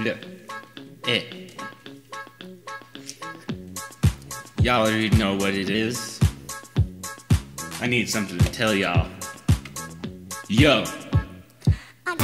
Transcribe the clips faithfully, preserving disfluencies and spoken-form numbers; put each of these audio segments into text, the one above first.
Le. It. Y'all already know what it is. I need something to tell y'all. Yo. But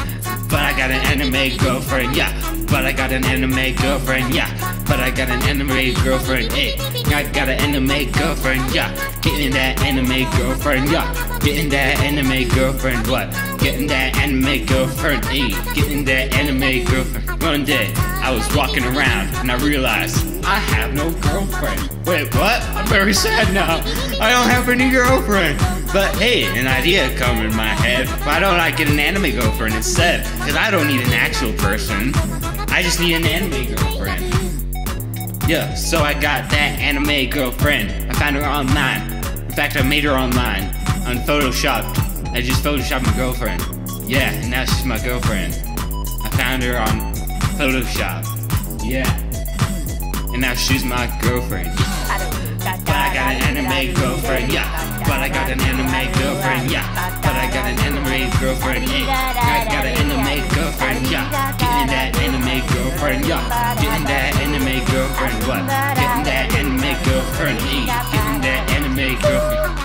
I got an anime girlfriend, yeah. But I got an anime girlfriend, yeah. But I got an anime girlfriend, eh. I got an anime girlfriend, yeah. Getting that anime girlfriend, yeah. Getting that anime girlfriend, what? Getting that anime girlfriend, eh. Getting that anime girlfriend. One day, I was walking around and I realized I have no girlfriend. Wait, what? I'm very sad now. I don't have any girlfriend. But hey, an idea come in my head. Why don't I get an anime girlfriend instead? Because I don't need an actual person. I just need an anime girlfriend. Yeah, so I got that anime girlfriend. I found her online. In fact, I made her online. On Photoshop. I just photoshopped my girlfriend. Yeah, and now she's my girlfriend. I found her on Photoshop. Yeah. And now she's my girlfriend. But I got an anime girlfriend, yeah. But I got an anime girlfriend, yeah. But I got an anime girlfriend, yeah. I got an anime girlfriend, yeah. Getting that anime girlfriend, yeah. Getting that anime girlfriend, what? Getting that anime girlfriend, yeah. Getting that anime girlfriend.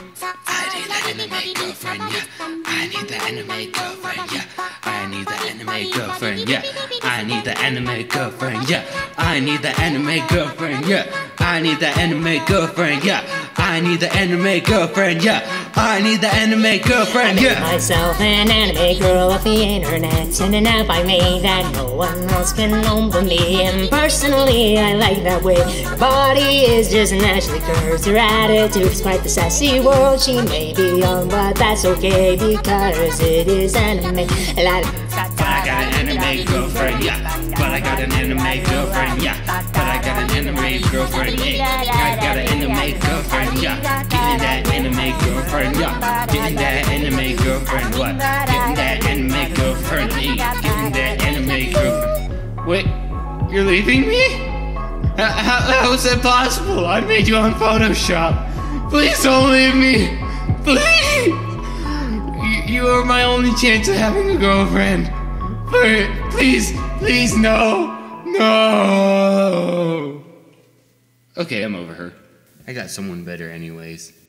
I need that anime girlfriend, yeah. I need the anime girlfriend, yeah. I need the anime girlfriend, yeah. I need the anime girlfriend, yeah. I need the anime girlfriend, yeah. I need the anime girlfriend, yeah. I need the anime girlfriend, yeah. I need the anime girlfriend, yeah. I made myself an anime girl off the internet, and an app I made that no one else can own but me. And personally, I like that way. Her body is just naturally curves. Her attitude is quite the sassy world. She may be young, but that's okay because it is anime. I got an anime girlfriend, yeah. But I got an anime girlfriend, yeah. But I got an anime girlfriend, yeah. I got an anime girlfriend, yeah. Getting that anime girlfriend, yeah. Getting that anime girlfriend, what? Getting that anime girlfriend, yeah. Getting that anime girlfriend. Wait, you're leaving me? How, how, how is that possible? I made you on Photoshop. Please don't leave me. Please. You, you are my only chance of having a girlfriend. Please, please, no, no. Okay, I'm over her. I got someone better anyways.